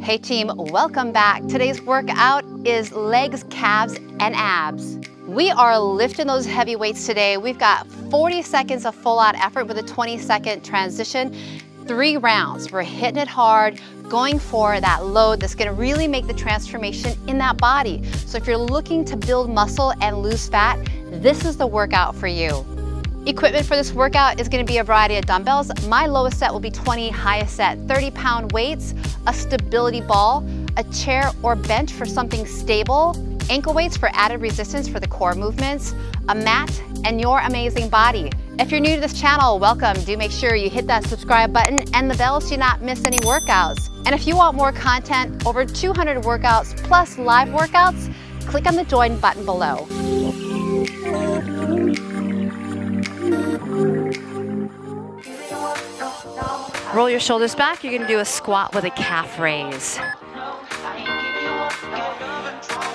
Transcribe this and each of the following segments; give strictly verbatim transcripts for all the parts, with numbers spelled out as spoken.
Hey team, welcome back. Today's workout is legs, calves, and abs. We are lifting those heavy weights today. We've got forty seconds of full out effort with a twenty second transition. Three rounds, we're hitting it hard, going for that load that's gonna really make the transformation in that body. So if you're looking to build muscle and lose fat, this is the workout for you. Equipment for this workout is gonna be a variety of dumbbells. My lowest set will be twenty, highest set thirty pound weights, a stability ball, a chair or bench for something stable, ankle weights for added resistance for the core movements, a mat, and your amazing body. If you're new to this channel, welcome. Do make sure you hit that subscribe button and the bell so you not miss any workouts. And if you want more content, over two hundred workouts plus live workouts, click on the join button below. Roll your shoulders back. You're gonna do a squat with a calf raise.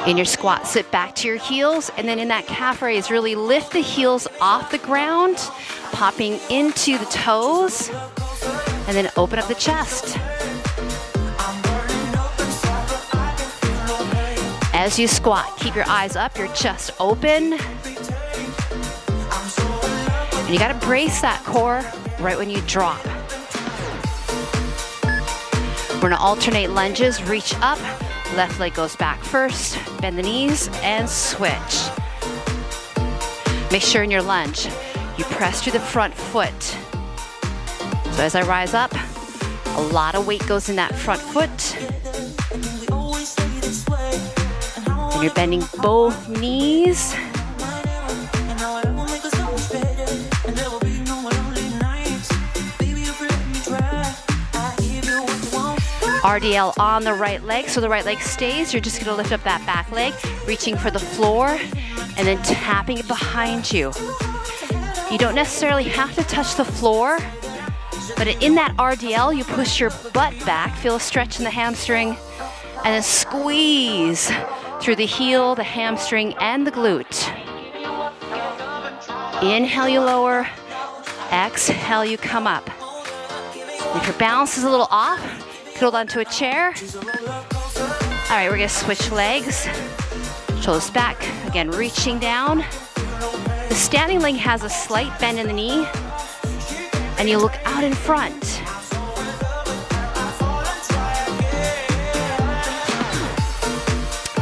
In your squat, sit back to your heels, and then in that calf raise, really lift the heels off the ground, popping into the toes, and then open up the chest. As you squat, keep your eyes up, your chest open. And you gotta brace that core right when you drop. We're gonna alternate lunges, reach up, left leg goes back first, bend the knees, and switch. Make sure in your lunge, you press through the front foot. So as I rise up, a lot of weight goes in that front foot. And you're bending both knees. R D L on the right leg, so the right leg stays. You're just gonna lift up that back leg, reaching for the floor, and then tapping it behind you. You don't necessarily have to touch the floor, but in that R D L, you push your butt back, feel a stretch in the hamstring, and then squeeze through the heel, the hamstring, and the glute. Inhale, you lower. Exhale, you come up. If your balance is a little off, hold onto a chair. All right, we're gonna switch legs. Shoulders back, again, reaching down. The standing leg has a slight bend in the knee, and you look out in front.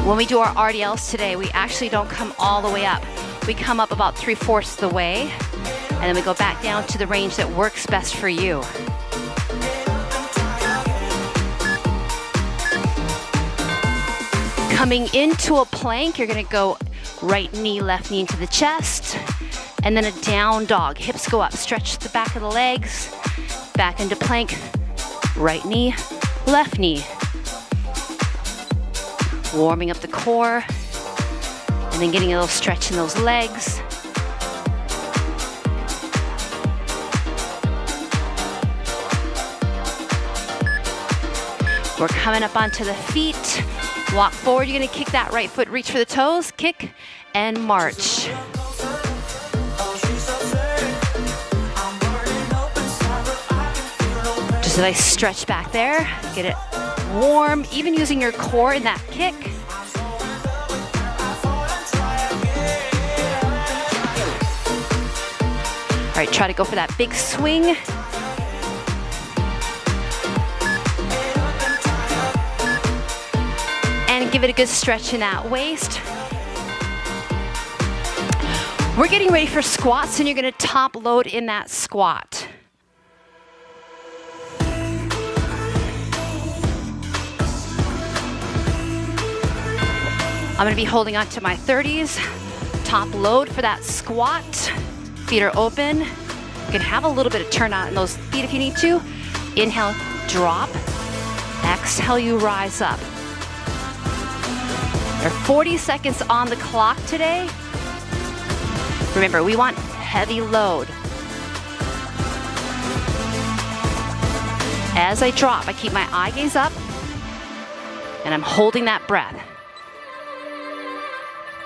When we do our R D Ls today, we actually don't come all the way up. We come up about three-fourths of the way, and then we go back down to the range that works best for you. Coming into a plank, you're gonna go right knee, left knee into the chest, and then a down dog. Hips go up, stretch the back of the legs, back into plank, right knee, left knee. Warming up the core, and then getting a little stretch in those legs. We're coming up onto the feet. Walk forward, you're gonna kick that right foot, reach for the toes, kick, and march. Just a nice stretch back there. Get it warm, even using your core in that kick. All right, try to go for that big swing. Give it a good stretch in that waist. We're getting ready for squats, and you're gonna top load in that squat. I'm gonna be holding on to my thirties. Top load for that squat. Feet are open. You can have a little bit of turn out in those feet if you need to. Inhale, drop. Exhale, you rise up. There are forty seconds on the clock today. Remember, we want heavy load. As I drop, I keep my eye gaze up, and I'm holding that breath.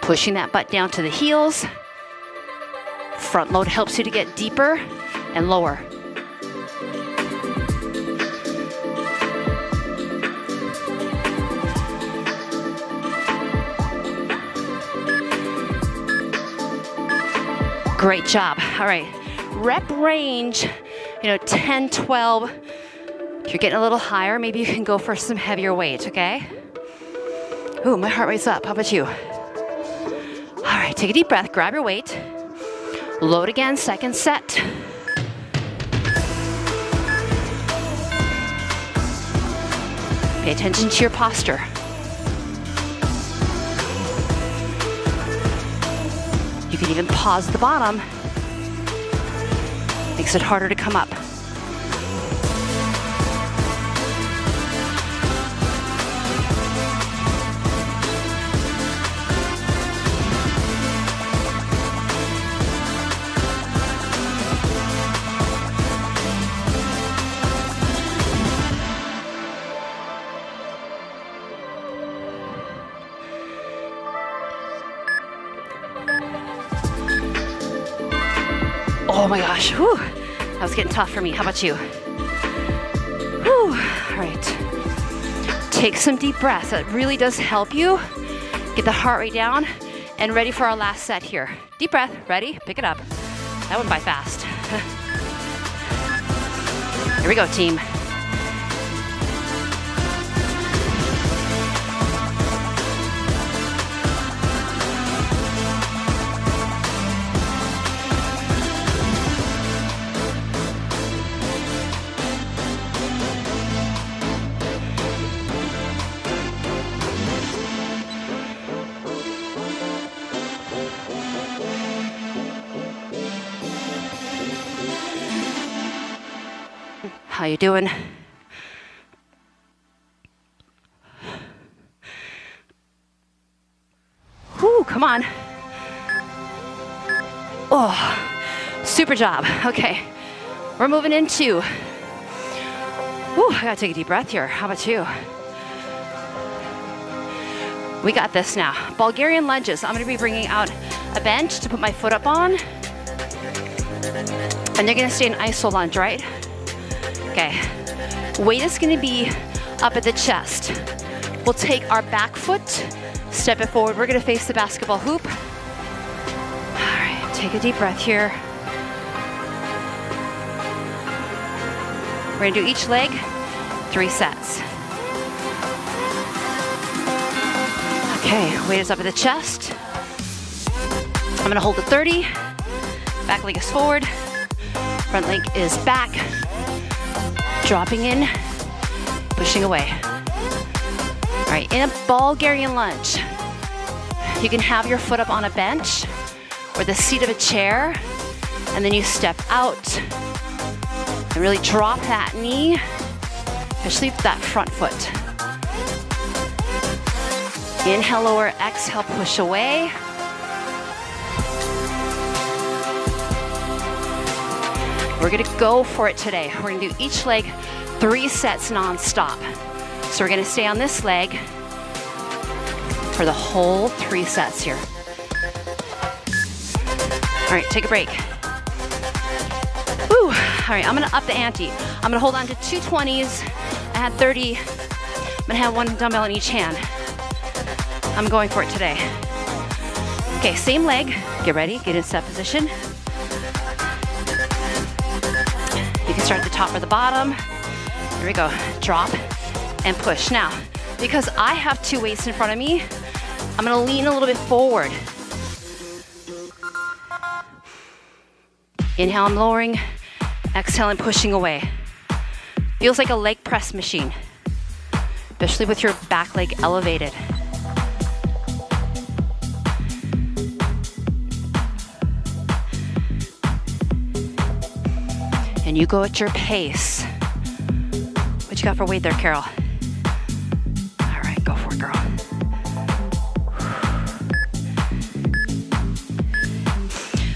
Pushing that butt down to the heels. Front load helps you to get deeper and lower. Great job. All right, rep range, you know, ten, twelve. If you're getting a little higher, maybe you can go for some heavier weight, okay? Ooh, my heart rate's up. How about you? All right, take a deep breath, grab your weight. Load again, second set. Pay attention to your posture. You can even pause the bottom. Makes it harder to come up. Oh my gosh, whew, that was getting tough for me. How about you? Whew. All right, take some deep breaths. That really does help you get the heart rate down and ready for our last set here. Deep breath, ready, pick it up. That went by fast. Here we go, team. How you doing? Whoo, come on. Oh, super job. Okay, we're moving into, whoo, I gotta take a deep breath here. How about you? We got this now. Bulgarian lunges. I'm gonna be bringing out a bench to put my foot up on. And you're gonna stay in iso lunge, right? Okay, weight is gonna be up at the chest. We'll take our back foot, step it forward. We're gonna face the basketball hoop. All right, take a deep breath here. We're gonna do each leg, three sets. Okay, weight is up at the chest. I'm gonna hold the thirty. Back leg is forward, front leg is back. Dropping in, pushing away. All right, in a Bulgarian lunge, you can have your foot up on a bench or the seat of a chair, and then you step out and really drop that knee, especially with that front foot. Inhale, lower, exhale, push away. We're gonna go for it today. We're gonna do each leg three sets non-stop. So we're gonna stay on this leg for the whole three sets here. All right, take a break. Woo, all right, I'm gonna up the ante. I'm gonna hold on to two twenties. I had thirty, I'm gonna have one dumbbell in each hand. I'm going for it today. Okay, same leg, get ready, get in step position. Start at the top or the bottom. Here we go, drop and push. Now, because I have two weights in front of me, I'm gonna lean a little bit forward. Inhale, I'm lowering. Exhale, I'm pushing away. Feels like a leg press machine, especially with your back leg elevated. And you go at your pace. What you got for weight there, Carol? All right, go for it, girl.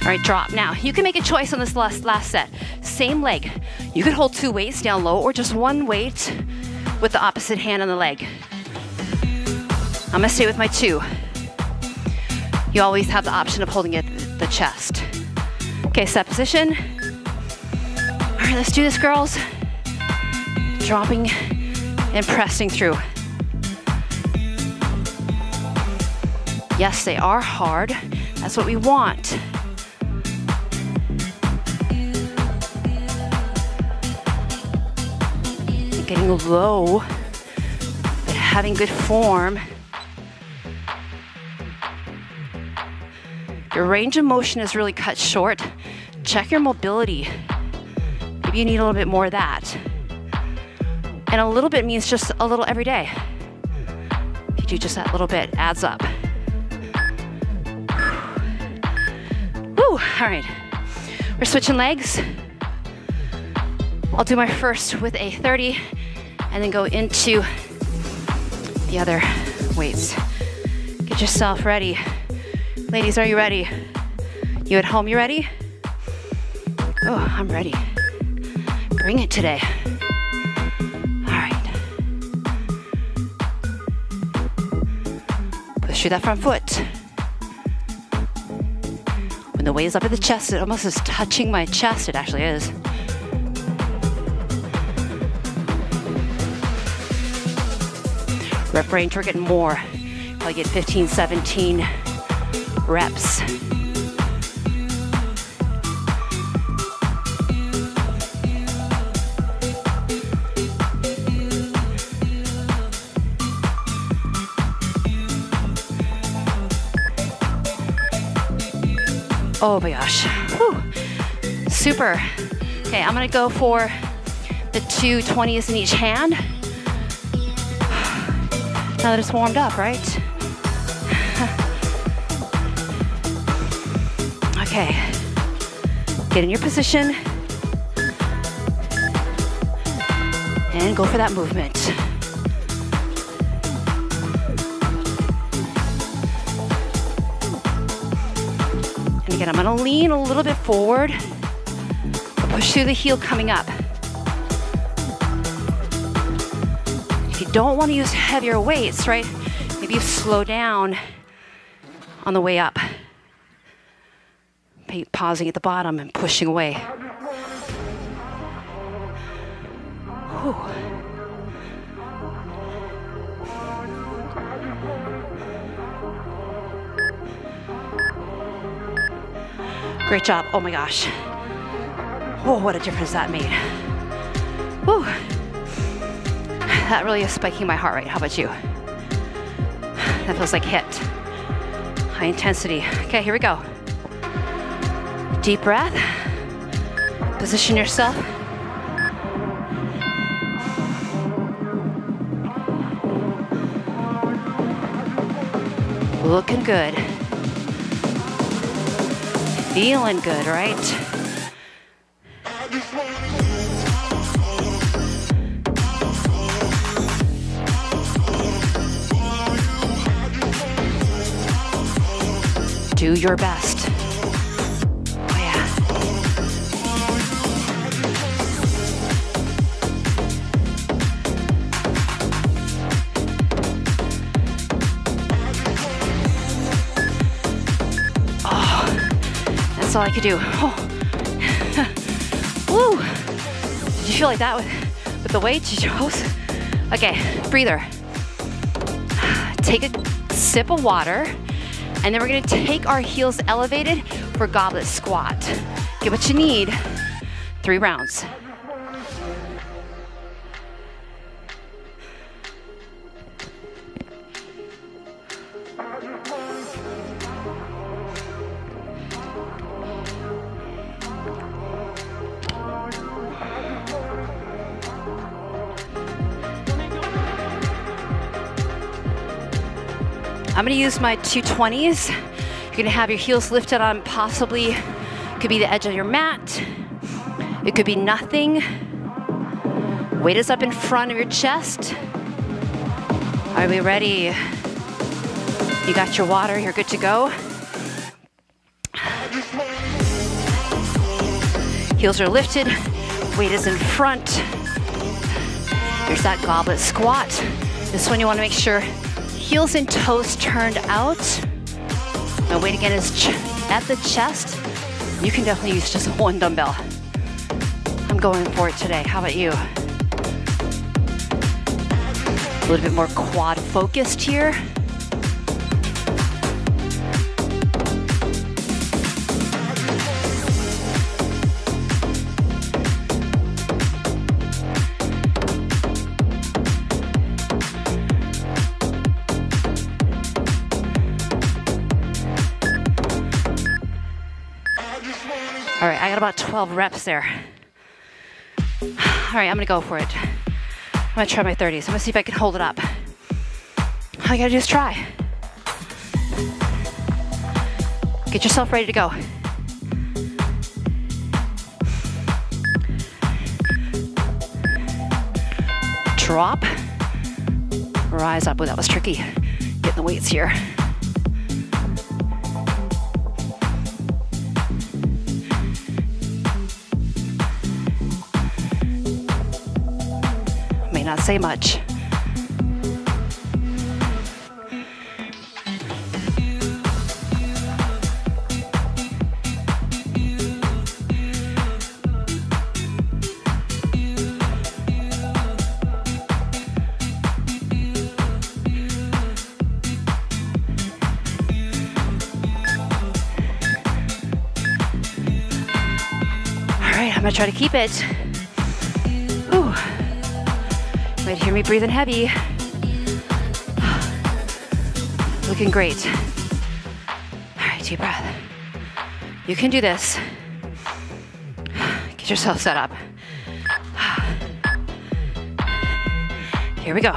All right, drop. Now, you can make a choice on this last, last set. Same leg. You could hold two weights down low or just one weight with the opposite hand on the leg. I'm gonna stay with my two. You always have the option of holding it at the chest. Okay, set position. All right, let's do this, girls. Dropping and pressing through. Yes, they are hard. That's what we want. getting low, but having good form. Your range of motion is really cut short. Check your mobility. Maybe you need a little bit more of that. And a little bit means just a little every day. If you do just that little bit, adds up. Woo, all right. We're switching legs. I'll do my first with a thirty and then go into the other weights. Get yourself ready. Ladies, are you ready? You at home, you ready? Oh, I'm ready. Bring it today. All right. Push through that front foot. When the weight is up at the chest, it almost is touching my chest. It actually is. Rep range, we're getting more. Probably get fifteen, seventeen reps. Oh my gosh. Whew. Super. Okay, I'm gonna go for the two twenties in each hand. Now that it's warmed up, right? Okay. Get in your position. And go for that movement. And again, I'm gonna lean a little bit forward. Push through the heel coming up. Don't want to use heavier weights, right? Maybe you slow down on the way up. Pausing at the bottom and pushing away. Whew. Great job. Oh my gosh. Oh, what a difference that made. Whew. That really is spiking my heart rate. How about you? That feels like hit. High intensity. Okay, here we go. Deep breath. Position yourself. Looking good. Feeling good, right? Do your best. Oh yeah. Oh, that's all I could do. Oh. Woo. Did you feel like that with, with the weight you chose? Okay, breather. Take a sip of water. And then we're gonna take our heels elevated for goblet squat. Get what you need, three rounds. I'm gonna use my two twenties. You're gonna have your heels lifted on possibly, could be the edge of your mat. It could be nothing. Weight is up in front of your chest. Are we ready? You got your water, you're good to go. Heels are lifted, weight is in front. There's that goblet squat. This one you wanna make sure heels and toes turned out. My weight again is ch at the chest. You can definitely use just one dumbbell. I'm going for it today. How about you? A little bit more quad focused here. about twelve reps there. All right, I'm gonna go for it. I'm gonna try my thirties. I'm gonna see if I can hold it up. All you gotta do is try. Get yourself ready to go. Drop, rise up. Oh, that was tricky. Getting the weights here. May not say much. I'm gonna try to keep it. Ooh. You might hear me breathing heavy. Looking great. All right, deep breath. You can do this. Get yourself set up. Here we go.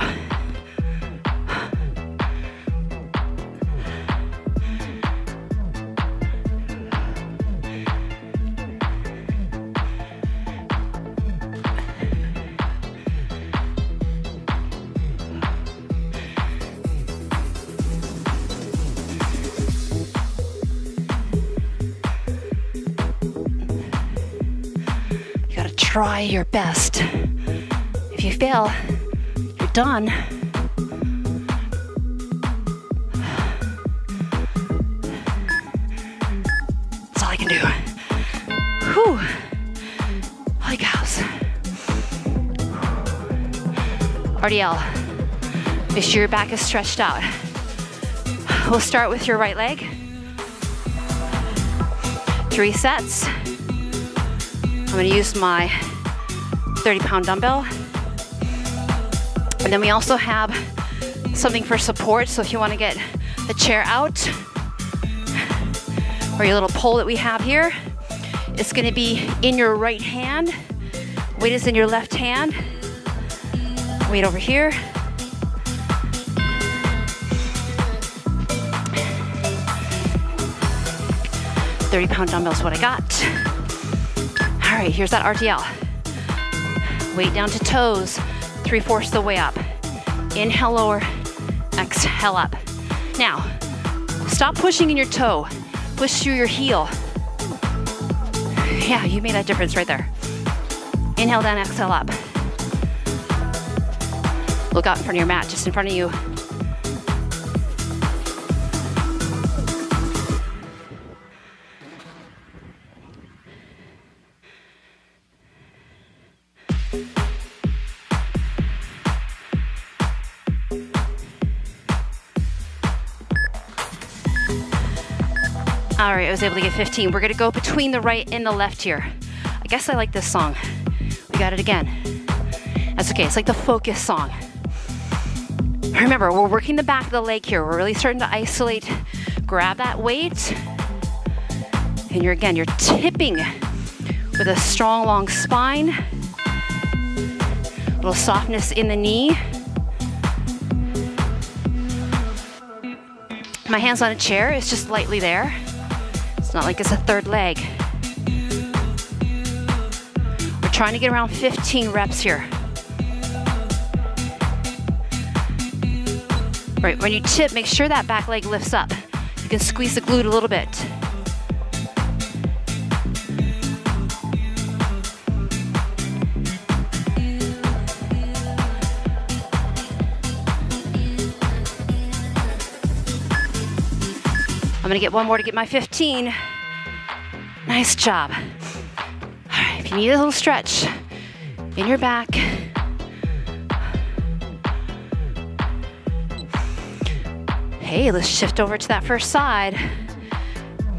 Try your best. If you fail, you're done. That's all I can do. Whew. Holy cows. R D L. Make sure your back is stretched out. We'll start with your right leg. Three sets. I'm gonna use my thirty pound dumbbell. And then we also have something for support. So if you wanna get the chair out or your little pole that we have here, it's gonna be in your right hand. Weight is in your left hand. Weight over here. thirty pound dumbbell is what I got. All right, here's that R D L. Weight down to toes, three-fourths the way up. Inhale lower, exhale up. Now, stop pushing in your toe. Push through your heel. Yeah, you made that difference right there. Inhale down, exhale up. Look out in front of your mat, just in front of you. All right, I was able to get fifteen. We're gonna go between the right and the left here. I guess I like this song. We got it again. That's okay, it's like the focus song. Remember, we're working the back of the leg here. We're really starting to isolate. Grab that weight. And you're, again, you're tipping with a strong, long spine. A little softness in the knee. My hand's on a chair, it's just lightly there. Not like it's a third leg. We're trying to get around fifteen reps here. Right, when you tip, make sure that back leg lifts up. You can squeeze the glute a little bit. I'm gonna get one more to get my fifteen. Nice job. All right, if you need a little stretch in your back, hey, let's shift over to that first side.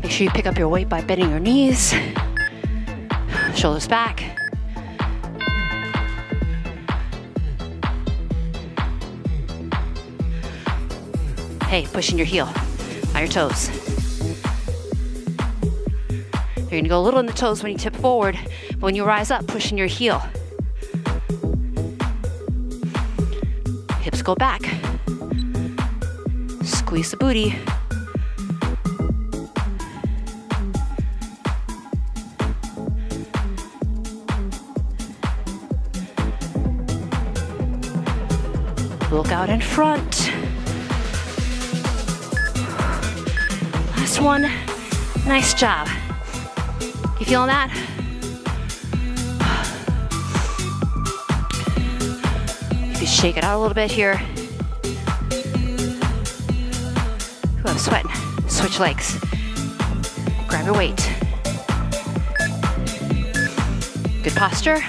Make sure you pick up your weight by bending your knees, shoulders back. Hey, pushing your heel. Your toes. There You're gonna go a little in the toes when you tip forward, but when you rise up, push in your heel. Hips go back. Squeeze the booty. Look out in front. Last one. Nice job. You feeling that? You can shake it out a little bit here. Ooh, I'm sweating. Switch legs. Grab your weight. Good posture.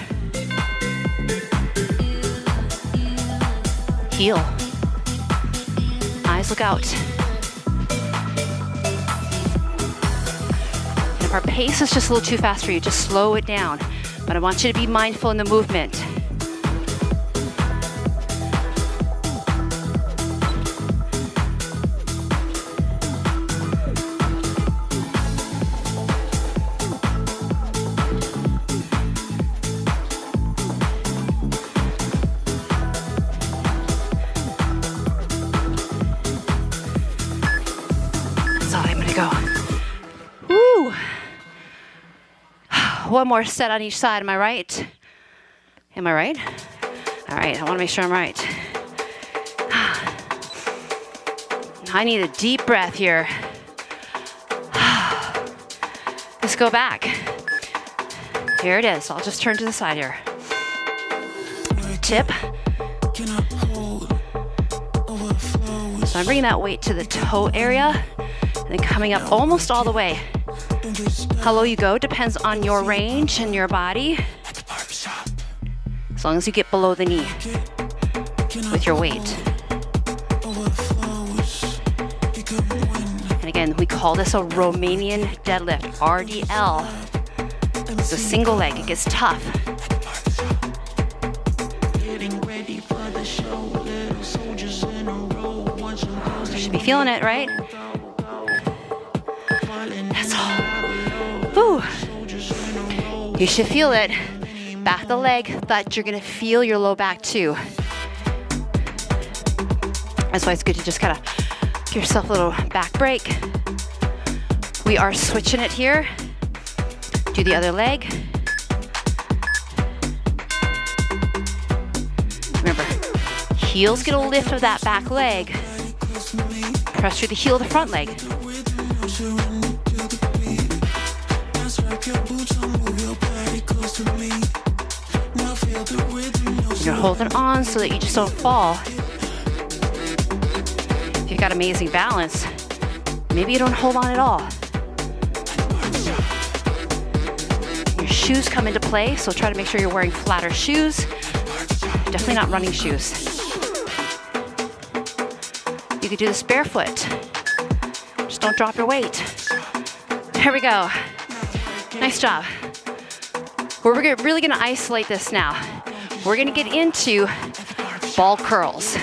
Heel. Eyes look out. And if our pace is just a little too fast for you, just slow it down. But I want you to be mindful in the movement. One more set on each side. Am I right? Am I right? All right, I want to make sure I'm right. I need a deep breath here. Let's go back. Here it is. I'll just turn to the side here. Tip. So I'm bringing that weight to the toe area and then coming up almost all the way. How low you go depends on your range and your body, as long as you get below the knee with your weight. And again, we call this a Romanian deadlift, R D L. It's a single leg, it gets tough. You should be feeling it, right? Ooh. You should feel it. Back the leg, but you're gonna feel your low back too. That's why it's good to just kind of give yourself a little back break. We are switching it here. Do the other leg. Remember, heels get a lift of that back leg. Press through the heel of the front leg. You're holding on so that you just don't fall. If you've got amazing balance, maybe you don't hold on at all. Your shoes come into play, so try to make sure you're wearing flatter shoes. Definitely not running shoes. You could do this barefoot. Just don't drop your weight. There we go. Nice job. We're really gonna isolate this now. We're gonna get into ball curls. So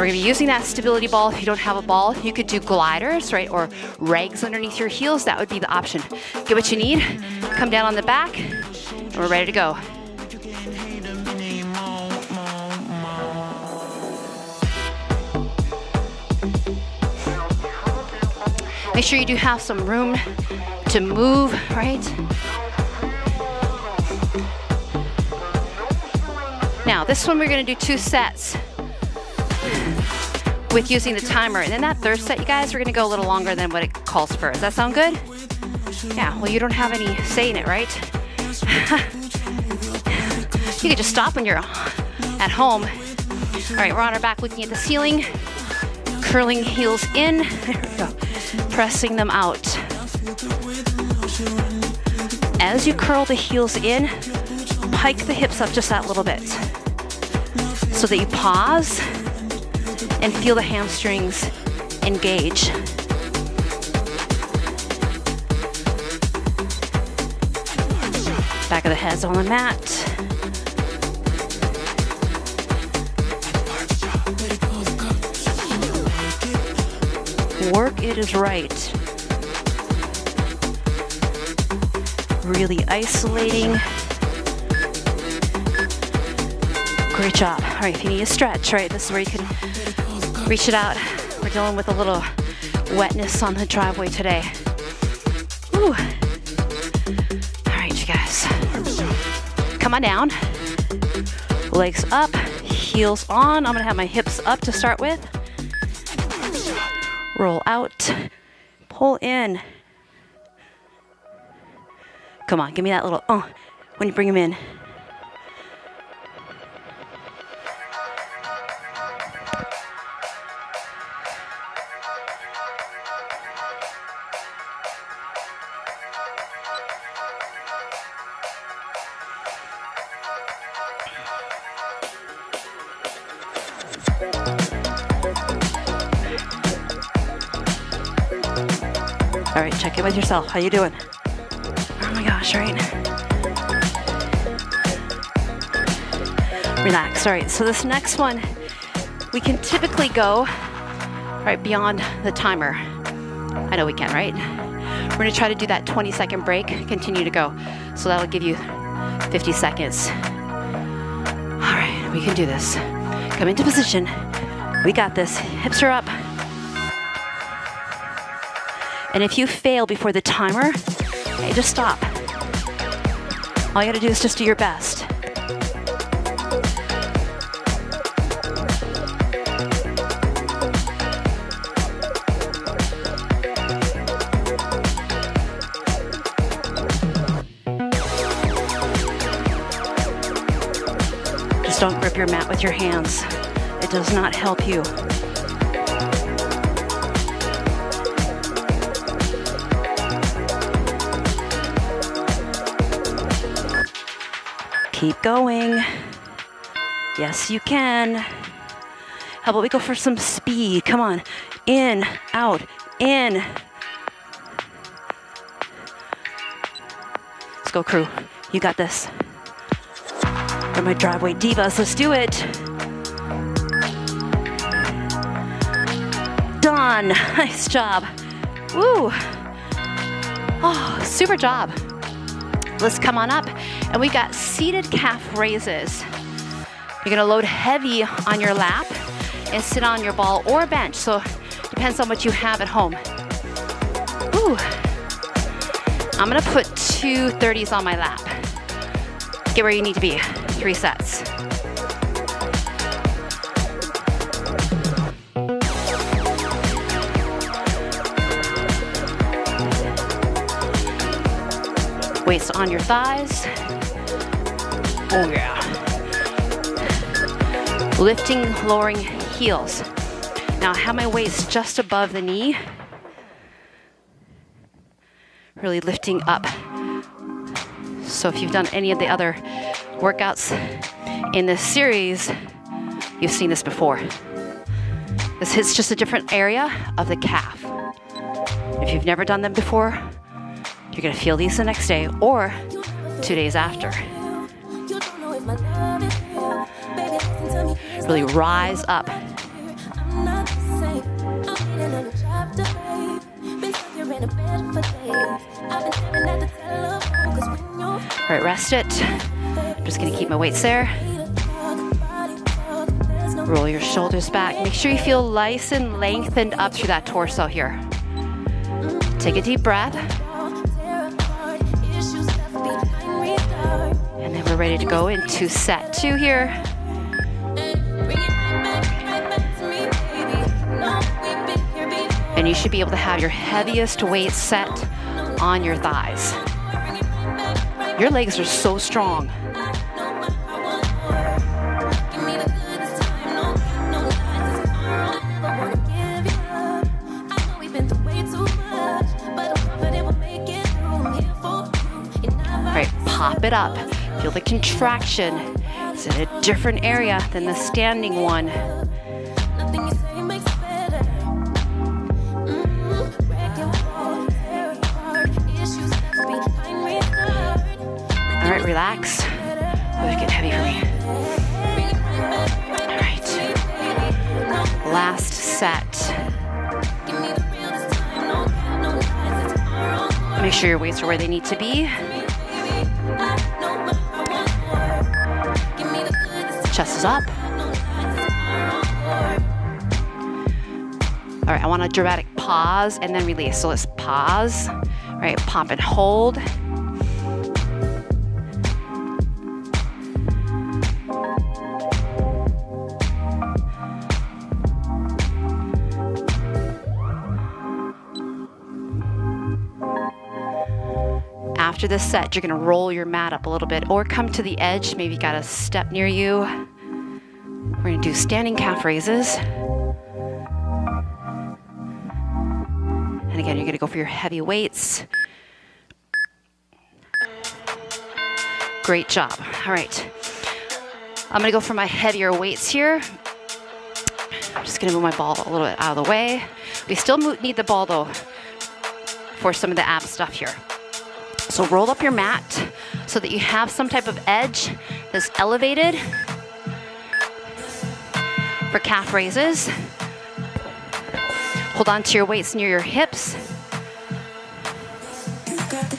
we're gonna be using that stability ball. If you don't have a ball, you could do gliders, right? Or rags underneath your heels, that would be the option. Get what you need, come down on the back, and we're ready to go. Make sure you do have some room to move, right? Now, this one we're gonna do two sets with using the timer. And then that third set, you guys, we're gonna go a little longer than what it calls for. Does that sound good? Yeah, well, you don't have any say in it, right? You can just stop when you're at home. All right, we're on our back looking at the ceiling, curling heels in, there we go, pressing them out. As you curl the heels in, pike the hips up just that little bit, so that you pause and feel the hamstrings engage. Back of the head's on the mat. Work it is right. really isolating. Great job. All right, if you need a stretch, right, this is where you can reach it out. We're dealing with a little wetness on the driveway today. Woo. All right, you guys. Come on down. Legs up, heels on. I'm gonna have my hips up to start with. Roll out, pull in. Come on, give me that little, oh, when you bring them in. All right, check in with yourself. How you doing? Oh my gosh, right? Relax, all right. So this next one, we can typically go right beyond the timer. I know we can, right? We're gonna try to do that twenty second break, continue to go. So that'll give you fifty seconds. All right, we can do this. Come into position. We got this. Hips are up. And if you fail before the timer, okay, just stop. All you gotta do is just do your best. Just don't grip your mat with your hands. It does not help you. Keep going. Yes, you can. How about we go for some speed? Come on. In, out, in. Let's go, crew. You got this. We're my driveway divas. Let's do it. Done. Nice job. Woo. Oh, super job. Let's come on up. And we got seated calf raises. You're gonna load heavy on your lap and sit on your ball or bench. So depends on what you have at home. Ooh. I'm gonna put two thirties on my lap. Get where you need to be, three sets. Weights on your thighs. Oh yeah. Lifting, lowering heels. Now I have my weights just above the knee. Really lifting up. So if you've done any of the other workouts in this series, you've seen this before. This hits just a different area of the calf. If you've never done them before, you're gonna feel these the next day or two days after. Really rise up. All right, rest it. I'm just gonna keep my weights there. Roll your shoulders back. Make sure you feel nice and lengthened up through that torso here. Take a deep breath. And then we're ready to go into set two here. And you should be able to have your heaviest weight set on your thighs. Your legs are so strong. All right, pop it up. Feel the contraction. It's in a different area than the standing one. All right, relax. Oh, it's getting heavy for me. All right. Last set. Make sure your weights are where they need to be. chest is up. All right, I want a dramatic pause and then release. So let's pause, all right, pump and hold. After this set, you're gonna roll your mat up a little bit or come to the edge. Maybe you got a step near you. We're gonna do standing calf raises. And again, you're gonna go for your heavy weights. Great job. All right. I'm gonna go for my heavier weights here. I'm just gonna move my ball a little bit out of the way. We still need the ball though for some of the ab stuff here. So roll up your mat so that you have some type of edge that's elevated for calf raises. Hold on to your weights near your hips.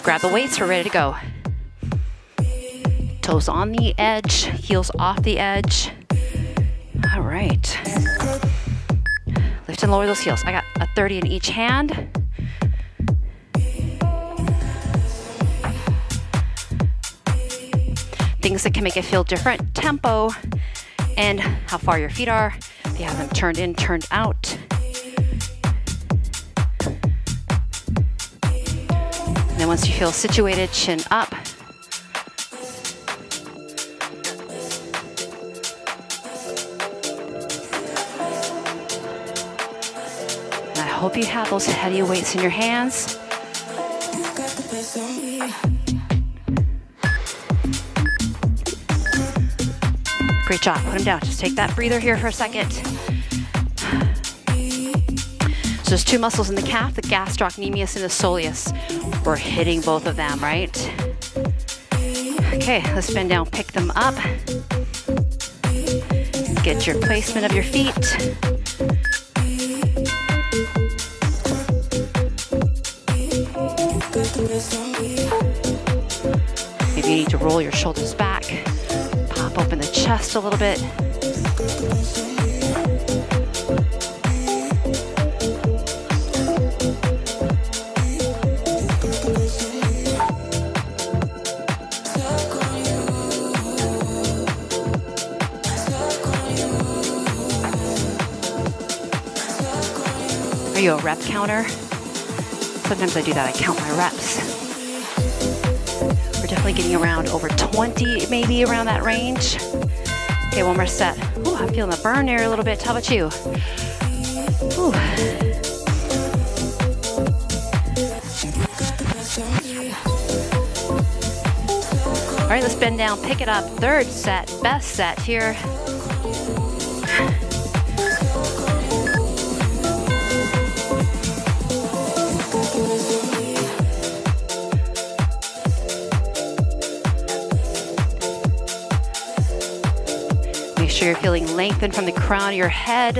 Grab the weights, we're ready to go. Toes on the edge, heels off the edge. All right. Lift and lower those heels. I got a thirty in each hand. Things that can make it feel different, tempo, and how far your feet are. If you have them turned in, turned out. And then once you feel situated, chin up. And I hope you have those heavy weights in your hands. Great job, put them down. Just take that breather here for a second. So there's two muscles in the calf, the gastrocnemius and the soleus. We're hitting both of them, right? Okay, let's bend down, pick them up. Get your placement of your feet. Maybe you need to roll your shoulders back. Open the chest a little bit. Are you a rep counter? Sometimes I do that, I count my reps. Definitely getting around over twenty, maybe around that range. Okay, one more set. Ooh, I'm feeling the burn there a little bit. How about you? Ooh. All right, let's bend down, pick it up. Third set, best set here. You're feeling lengthened from the crown of your head.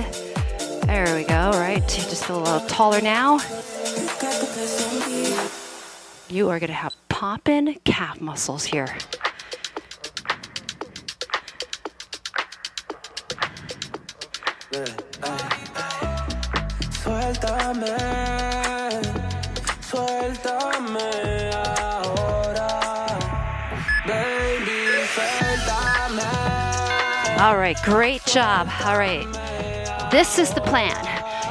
There we go, right? You just feel a little taller now. You are gonna have poppin' calf muscles here. All right, great job. All right, this is the plan.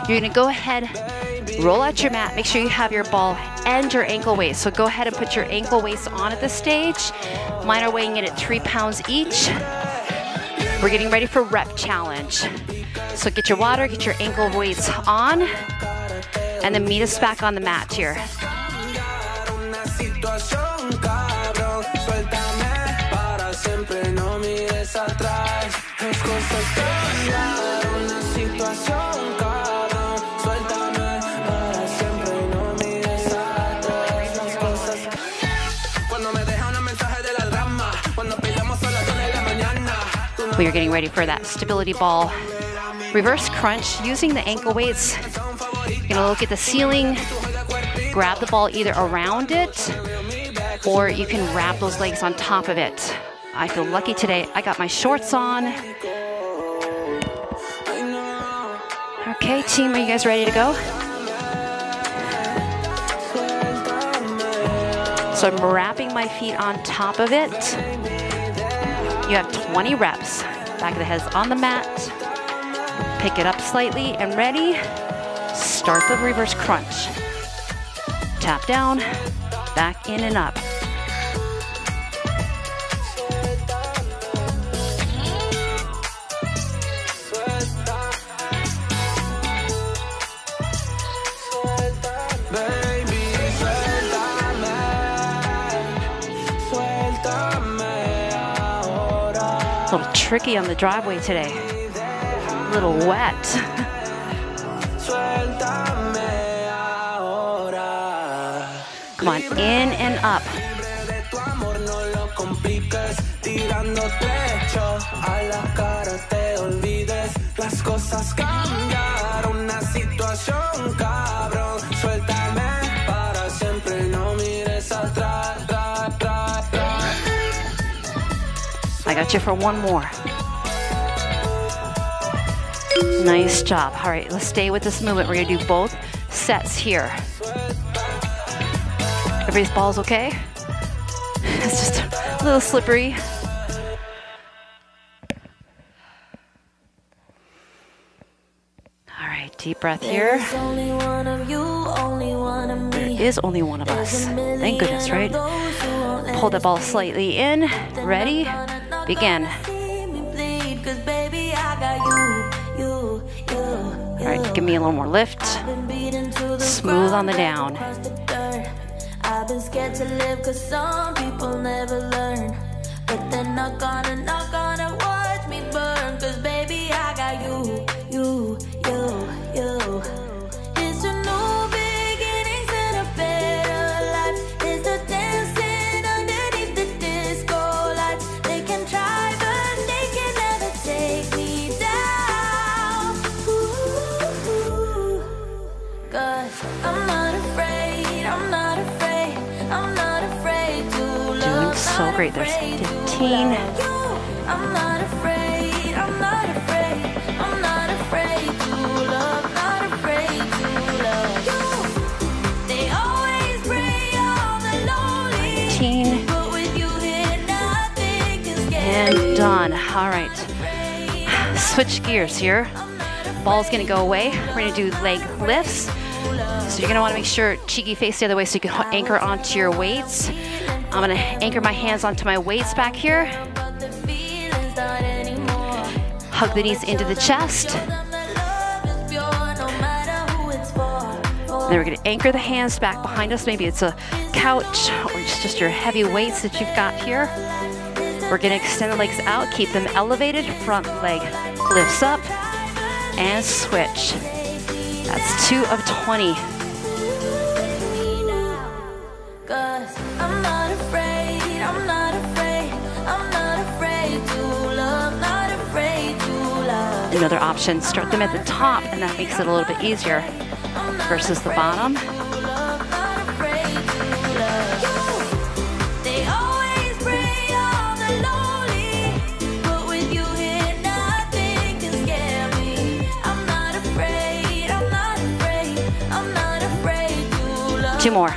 You're gonna go ahead, roll out your mat, make sure you have your ball and your ankle weight. So go ahead and put your ankle weights on at this stage. Mine are weighing in at three pounds each. We're getting ready for rep challenge. So get your water, get your ankle weights on, and then meet us back on the mat here. We are getting ready for that stability ball reverse crunch using the ankle weights. You're gonna look at the ceiling, grab the ball either around it or you can wrap those legs on top of it. I feel lucky today. I got my shorts on. Okay, team, are you guys ready to go? So I'm wrapping my feet on top of it. You have twenty reps. Back of the head's on the mat. Pick it up slightly and ready. Start the reverse crunch. Tap down, back in and up. It's a little tricky on the driveway today. A little wet. Come on, in and up. I got you for one more. Nice job. All right, let's stay with this movement. We're gonna do both sets here. Everybody's ball's okay? It's just a little slippery. All right, deep breath here. There is only one of us. Thank goodness, right? Pull the ball slightly in. Ready? Begin. All right, give me a little more lift. Smooth on the down. I've been scared to live because some people never learn. But they're not gonna, not gonna watch me burn. Because baby, I got you, you, you, you. It's a new beginnings and a better life. It's the dancing underneath the disco lights. They can try, but they can never take me down. Ooh, cause I'm not afraid, I'm not afraid. I'm not afraid to love. Doing so great. There's fifteen. I'm not afraid. I'm not afraid. I'm not afraid to love. Not afraid to love. They always pray all the lonely. But with you here, nothing is scary. And done. All right. Switch gears here. Ball's gonna go away. We're gonna do leg lifts. So you're gonna wanna make sure cheeky face the other way so you can anchor onto your weights. I'm gonna anchor my hands onto my weights back here. Hug the knees into the chest. Then we're gonna anchor the hands back behind us. Maybe it's a couch or it's just your heavy weights that you've got here. We're gonna extend the legs out, keep them elevated. Front leg lifts up and switch. That's two of twenty. Cause I'm not afraid, I'm not afraid, I'm not afraid to love, not afraid to love. Another option, start them at the top, and that makes it a little bit easier versus the bottom. Two more.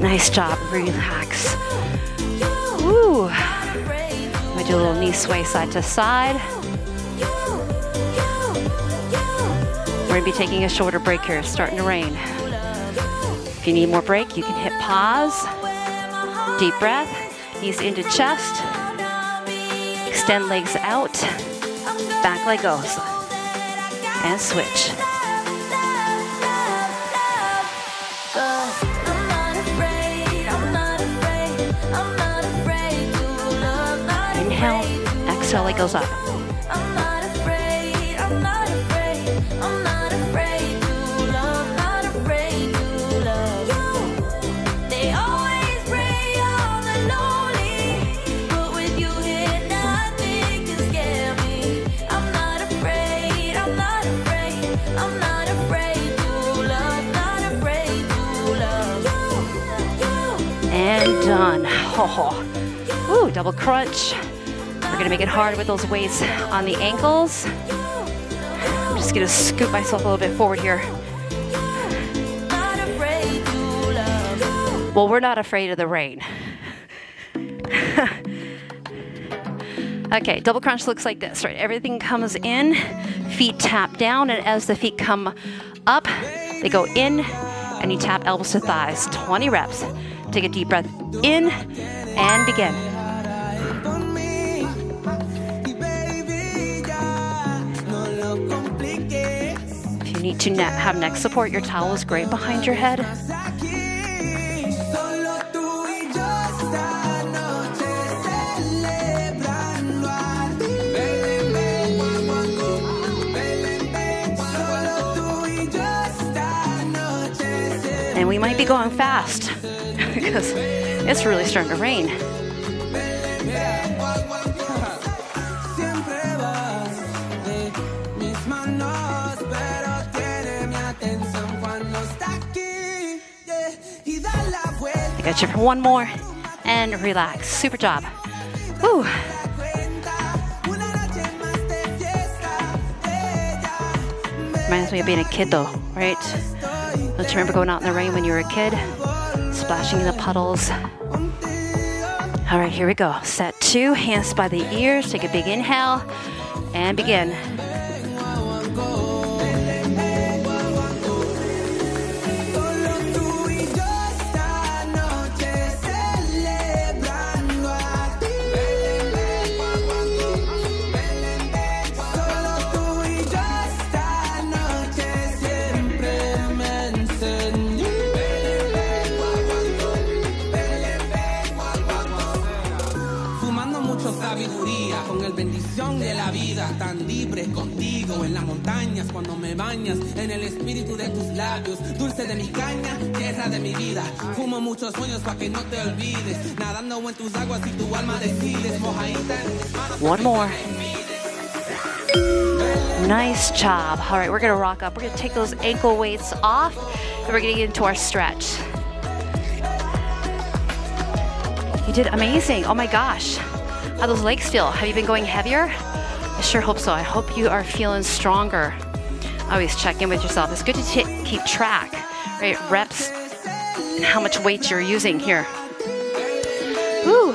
Nice job. Relax. Woo. I'm gonna do a little knee sway side to side. We're gonna be taking a shorter break here. It's starting to rain. If you need more break, you can hit pause. Deep breath. Knees into chest. Extend legs out. Back leg goes. And switch. Exhale, it goes up. I'm not afraid, I'm not afraid, I'm not afraid to love, not afraid to love you. They always pray all the lonely, but with you here, nothing can scare me. I'm not afraid, I'm not afraid, I'm not afraid to love, not afraid to love you. done. Oh, ooh, double crunch. We're gonna make it hard with those weights on the ankles. I'm just gonna scoop myself a little bit forward here. Well, we're not afraid of the rain. Okay, double crunch looks like this, right? Everything comes in, feet tap down, and as the feet come up, they go in, and you tap elbows to thighs. twenty reps. Take a deep breath in, and begin. If you need to ne- have neck support, your towel is great behind your head. And we might be going fast because it's really starting to rain. I got you for one more and relax. Super job. Woo. Reminds me of being a kid though, right? Don't you remember going out in the rain when you were a kid? Splashing in the puddles. All right, here we go. Set two, hands by the ears. Take a big inhale and begin. One more. Nice job. All right, we're gonna rock up. We're gonna take those ankle weights off and we're gonna get into our stretch. You did amazing. Oh my gosh. How those legs feel? Have you been going heavier? I sure hope so. I hope you are feeling stronger. Always check in with yourself. It's good to t keep track, right? Reps and how much weight you're using here. Woo.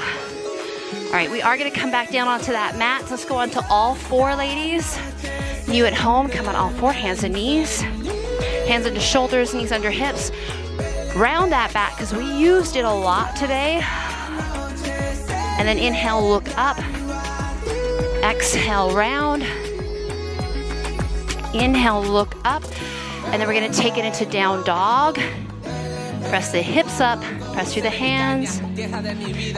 All right, we are gonna come back down onto that mat. Let's go onto all four, ladies. You at home, come on all four, hands and knees. Hands under shoulders, knees under hips. Round that back, because we used it a lot today. And then inhale, look up. Exhale, round. Inhale, look up, and then we're gonna take it into down dog. Press the hips up, press through the hands.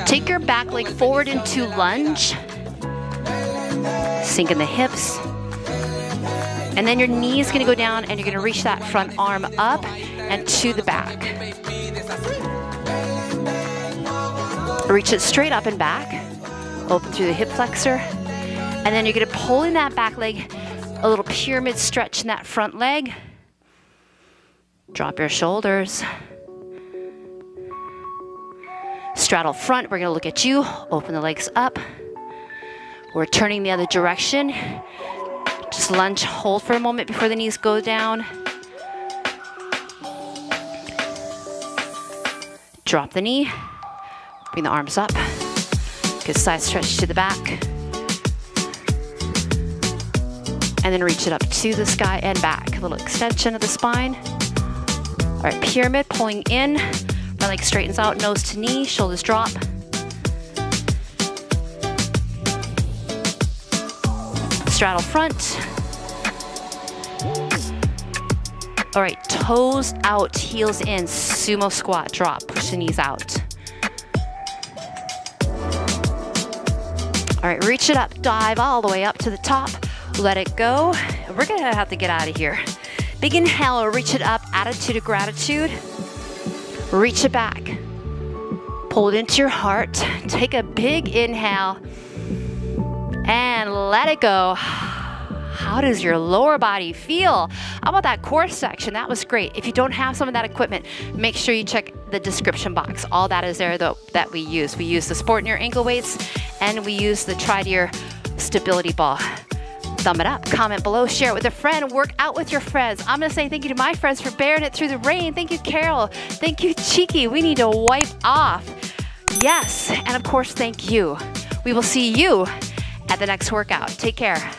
Take your back leg forward into lunge. Sink in the hips. And then your knee's gonna go down and you're gonna reach that front arm up and to the back. Reach it straight up and back. Open through the hip flexor. And then you're gonna pull in that back leg. A little pyramid stretch in that front leg. Drop your shoulders. Straddle front, we're gonna look at you. Open the legs up. We're turning the other direction. Just lunge, hold for a moment before the knees go down. Drop the knee, bring the arms up. Good side stretch to the back. And then reach it up to the sky and back. A little extension of the spine. All right, pyramid, pulling in. My leg straightens out, nose to knee, shoulders drop. Straddle front. All right, toes out, heels in, sumo squat, drop, push the knees out. All right, reach it up, dive all the way up to the top. Let it go. We're gonna have to get out of here. Big inhale, reach it up, attitude of gratitude. Reach it back. Pull it into your heart. Take a big inhale and let it go. How does your lower body feel? How about that core section? That was great. If you don't have some of that equipment, make sure you check the description box. All that is there though, that we use. We use the Sport Near ankle weights and we use the Tri-Deer stability ball. Thumb it up, comment below, share it with a friend, work out with your friends. I'm gonna say thank you to my friends for bearing it through the rain. Thank you, Carol. Thank you, Cheeky. We need to wipe off. Yes, and of course, thank you. We will see you at the next workout. Take care.